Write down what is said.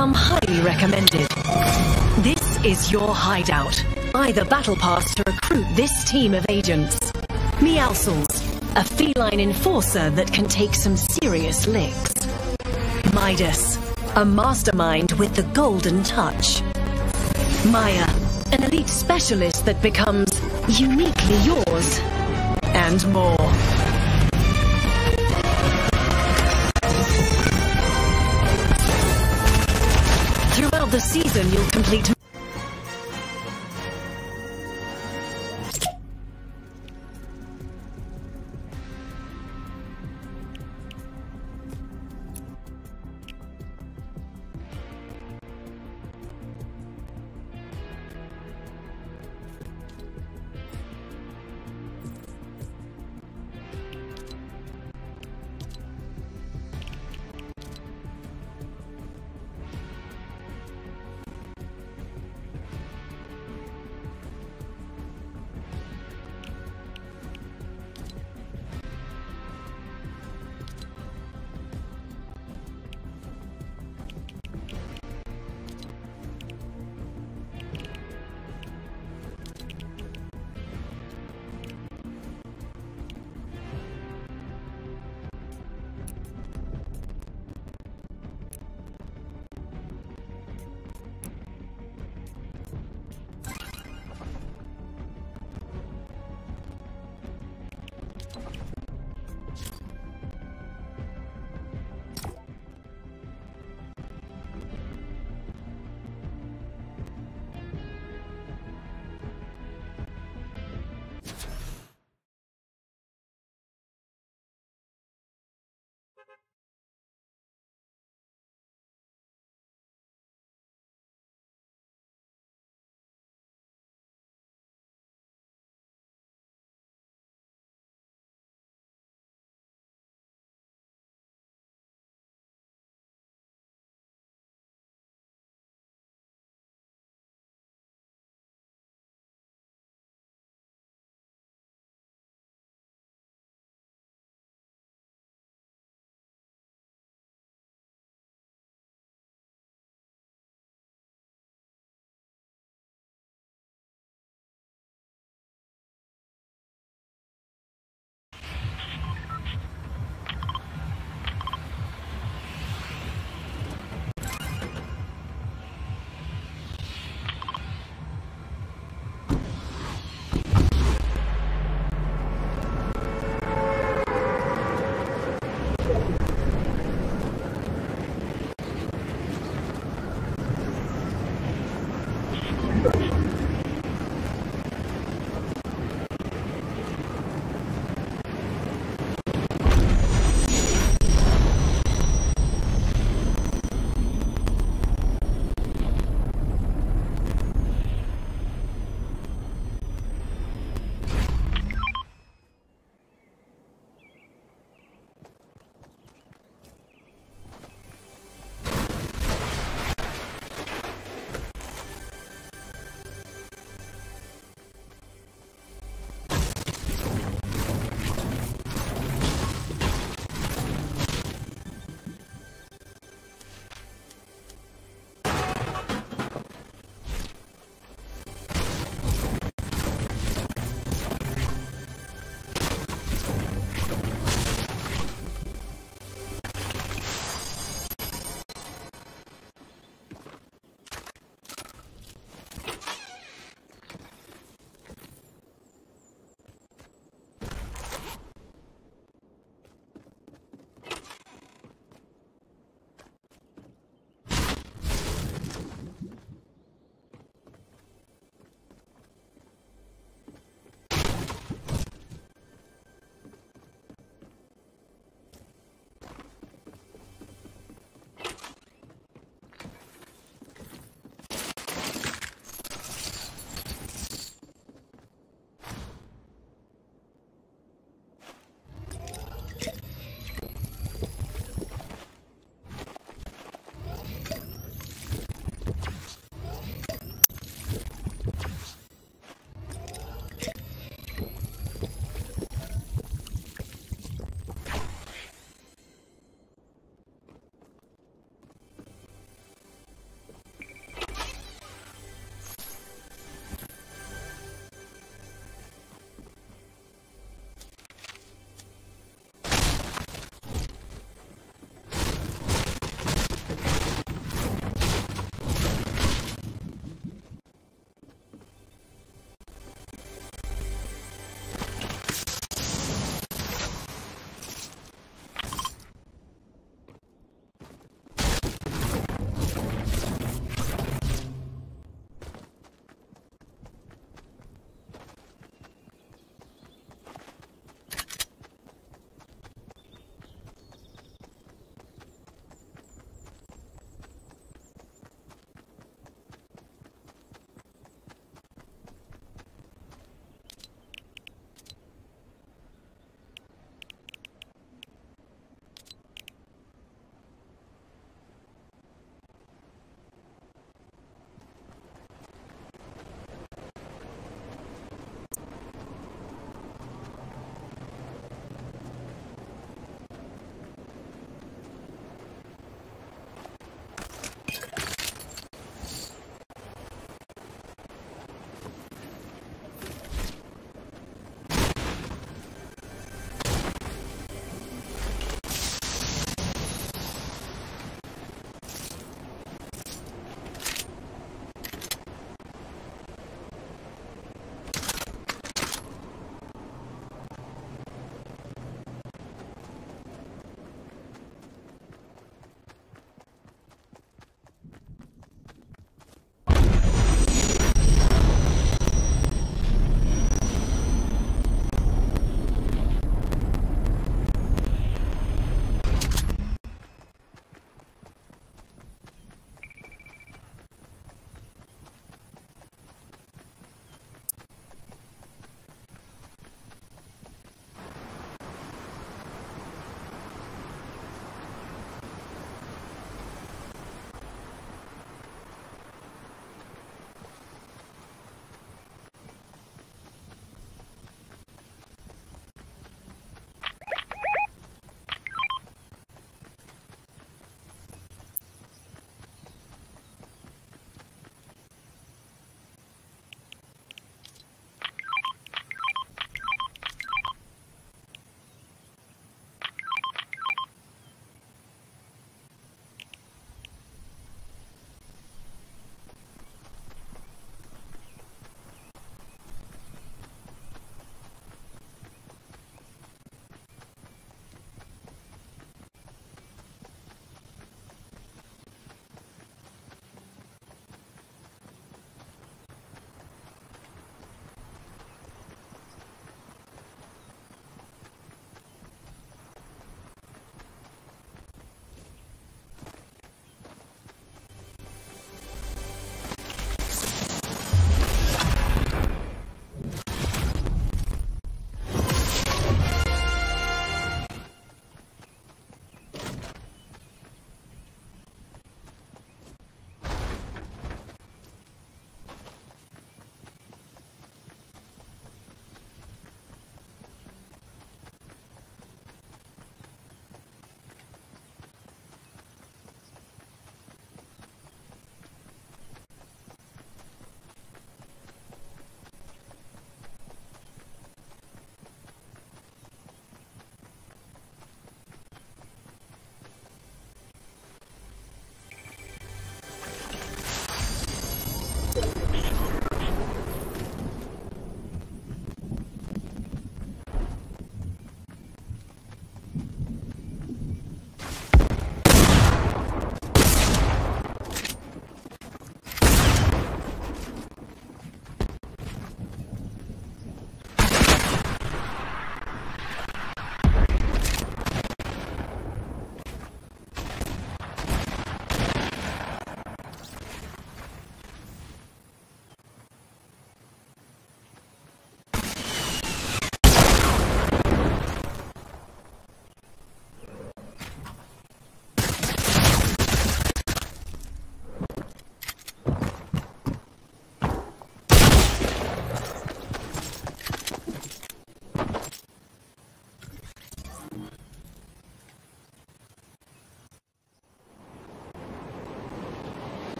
become highly recommended. This is your hideout. Buy the battle pass to recruit this team of agents. Meowscles, a feline enforcer that can take some serious licks. Midas, a mastermind with the golden touch. Maya, an elite specialist that becomes uniquely yours. And more. Throughout the season, you'll complete...